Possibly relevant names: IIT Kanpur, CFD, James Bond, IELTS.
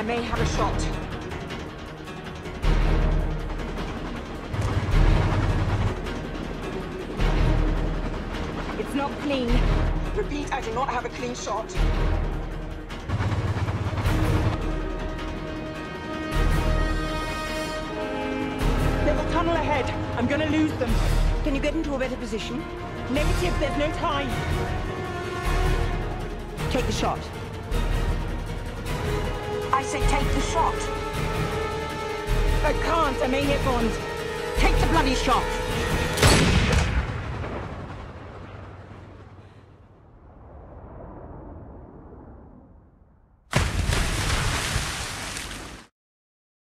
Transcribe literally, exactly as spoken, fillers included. I may have a shot. It's not clean. Repeat, I do not have a clean shot. There's a tunnel ahead. I'm gonna lose them. Can you get into a better position? Negative, there's no time. Take the shot. I said take the shot. I can't, I may hit Bond. Take the bloody shot.